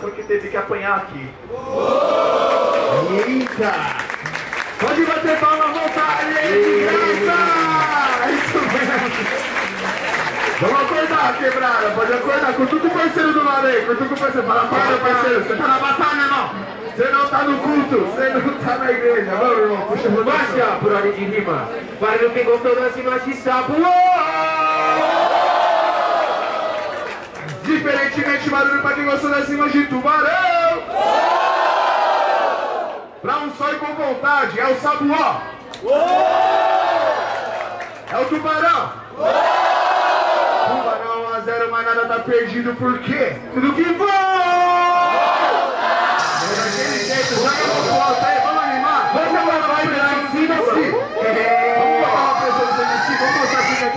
Porque teve que apanhar aqui. Eita! Pode bater palma à vontade, de graça! Isso mesmo! Vamos acordar, quebrada! Pode acordar, cutuca o parceiro do lado aí, cutuca o parceiro, fala, para parceiro, você tá na batalha, irmão! Você não tá no culto, você não tá na igreja, vamos, irmão, puxa o baixa por ordem de rima, barulho que gostou desse nosso Saboó! Diferentemente, barulho pra quem gostou das rimas de Tubarão! Oh! Pra um só e com vontade, é o Saboó! Oh! É o Tubarão! Oh! Tubarão 1 a 0, mas nada tá perdido, por quê? Tudo que vou! É daquele jeito, joga a mão pro alto aí, vamos animar! Vamos jogar a vibe lá em cima, sim! Vamos falar pra pessoa do MC, vamos mostrar aqui que é a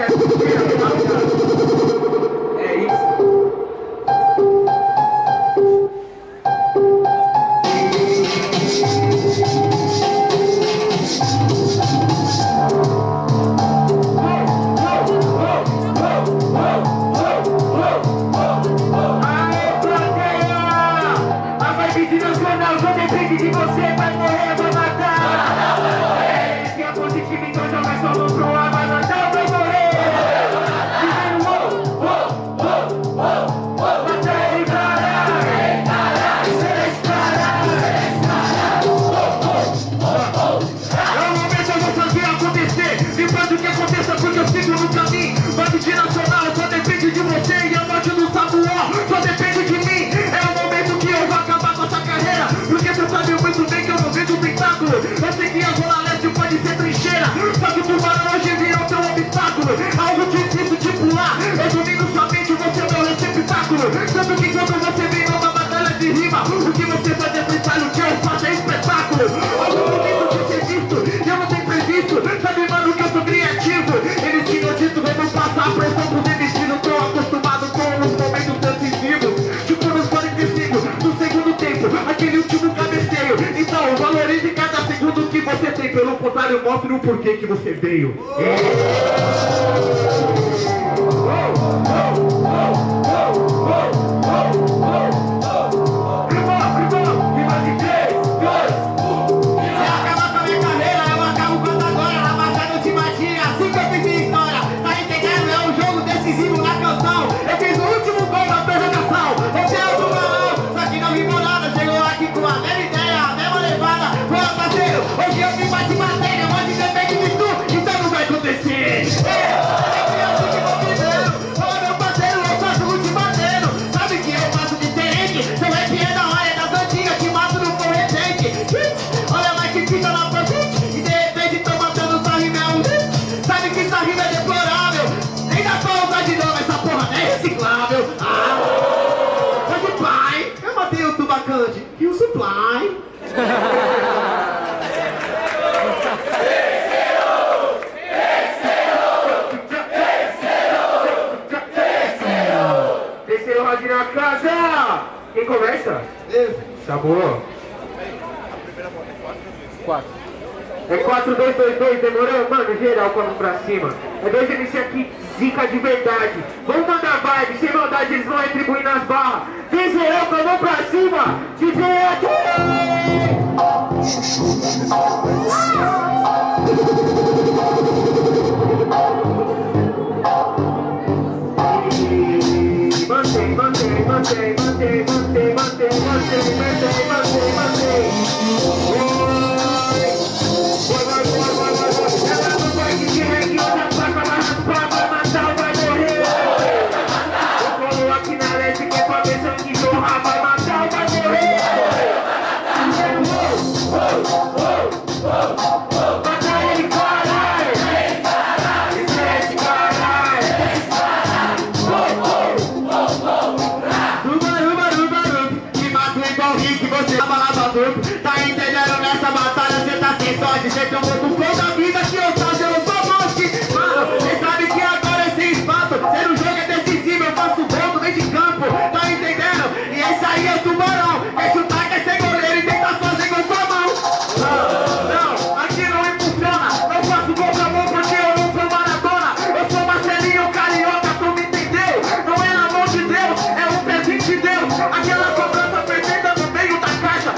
pelo contrário, mostre o porquê que você veio. Olha lá que fica lá pra gente e de repente toma Terceiro round na casa! Quem começa? Saboó. É 4-2-2-2, demorou? Mano, geral, corre pra cima. É dois MC aqui, zica de verdade. Vamos mandar vibe, sem maldade, eles vão retribuir nas barras. Vem geral, corre pra cima. DJ aqui. Mantém. Tá entendendo? Nessa batalha cê tá sem sorte. Cê tomou com toda a vida que eu faço, eu não sou morte. Mano, cê sabe que agora é sem espaço. Cê no jogo é decisivo, eu faço gol no meio de campo. Tá entendendo? E esse aí é o Tubarão. Quer chutar, quer ser goleiro e tenta fazer com sua mão. Não, aqui não é funciona. Não faço gol pra mão porque eu não sou Maradona. Eu sou Marcelinho Carioca, tu me entendeu? Não é na mão de Deus, é um presente de Deus. Aquela cobrança perfeita no meio da caixa.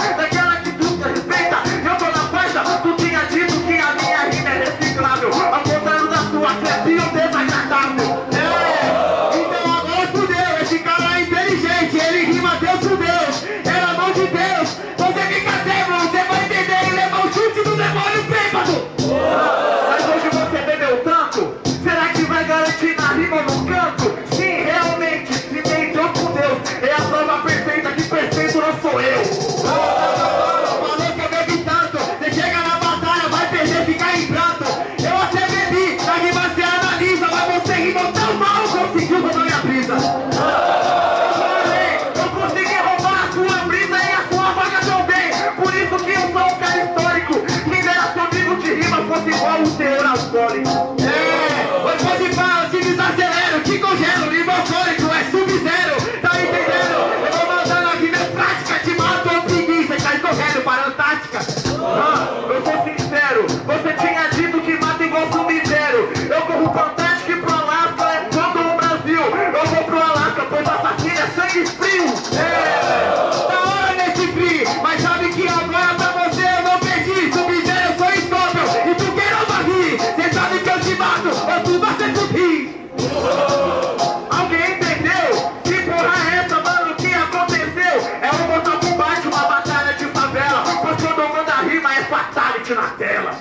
Na tela.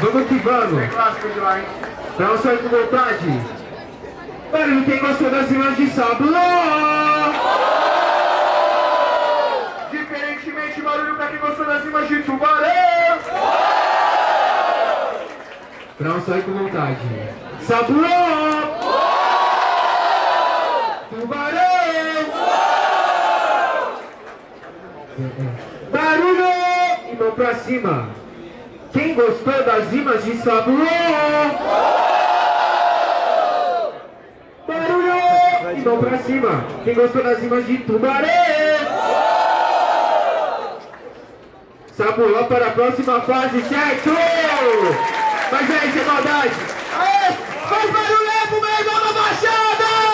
Vamos que vamos. É clássico de lá, hein? Dá um certo vontade. Mano, quem gostou das rimas de Saboó? Diferentemente, barulho pra quem gostou das rimas de Tubarão. Dá um certo vontade. Saboó! Barulho! E mão pra cima. Quem gostou das rimas de Saboó? Barulho! E mão pra cima. Quem gostou das rimas de Tubarão? Saboó para a próxima fase, certo? Mas é isso, é maldade. Aê! Faz barulho pro meu irmão da Baixada!